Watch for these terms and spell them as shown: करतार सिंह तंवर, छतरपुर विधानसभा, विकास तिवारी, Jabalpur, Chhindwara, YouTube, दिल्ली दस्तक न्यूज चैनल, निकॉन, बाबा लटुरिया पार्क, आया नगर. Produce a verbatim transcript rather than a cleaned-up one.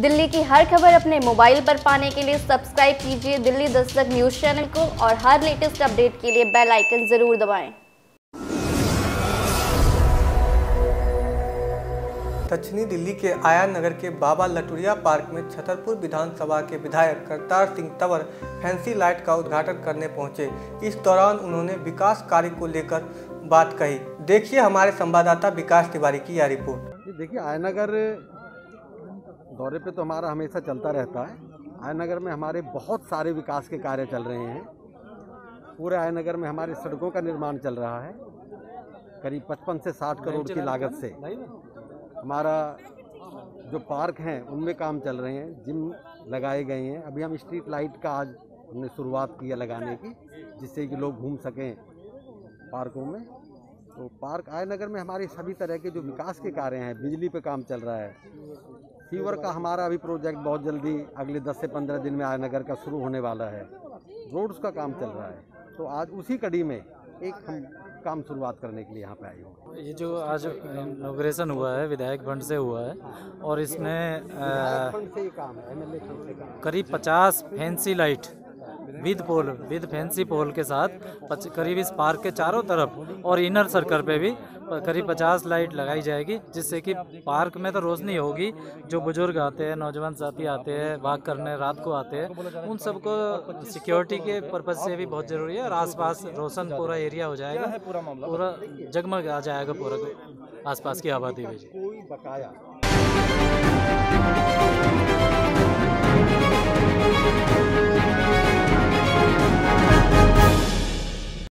दिल्ली की हर खबर अपने मोबाइल पर पाने के लिए सब्सक्राइब कीजिए दिल्ली दस्तक न्यूज चैनल को और हर लेटेस्ट अपडेट के लिए बेल आइकन जरूर दबाएं। दक्षिणी दिल्ली के आया नगर के बाबा लटुरिया पार्क में छतरपुर विधानसभा के विधायक करतार सिंह तंवर फैंसी लाइट का उद्घाटन करने पहुंचे। इस दौरान उन्होंने विकास कार्य को लेकर बात कही। देखिए हमारे संवाददाता विकास तिवारी की यह रिपोर्ट। देखिए आया नगर दौरे पे तो हमारा हमेशा चलता रहता है। आया नगर में हमारे बहुत सारे विकास के कार्य चल रहे हैं। पूरे आया नगर में हमारे सड़कों का निर्माण चल रहा है। करीब पचपन से साठ करोड़ की लागत से हमारा जो पार्क हैं उनमें काम चल रहे हैं। जिम लगाए गए हैं। अभी हम स्ट्रीट लाइट का आज हमने शुरुआत की है लगाने की, जिससे कि लोग घूम सकें पार्कों में। तो पार्क आया नगर में हमारे सभी तरह के जो विकास के कार्य हैं, बिजली पे काम चल रहा है। सीवर का हमारा अभी प्रोजेक्ट बहुत जल्दी अगले दस से पंद्रह दिन में आया नगर का शुरू होने वाला है। रोड्स का काम चल रहा है। तो आज उसी कड़ी में एक हम काम शुरुआत करने के लिए यहाँ पे आई हूँ। ये जो आज इनॉग्रेशन हुआ है विधायक फंड से हुआ है और इसमें करीब पचास fancy light with pole with fancy pole के साथ पच, करीब इस पार्क के चारों तरफ और इनर सर्कल पे भी करीब पचास लाइट लगाई जाएगी, जिससे कि पार्क में तो रोशनी होगी। जो बुजुर्ग आते हैं, नौजवान साथी आते हैं, वॉक करने रात को आते हैं, उन सबको सिक्योरिटी के पर्पज से भी बहुत ज़रूरी है। और आसपास रोशन पूरा एरिया हो जाएगा, पूरा जगमग आ जाएगा पूरा आसपास की आबादी में। बकाया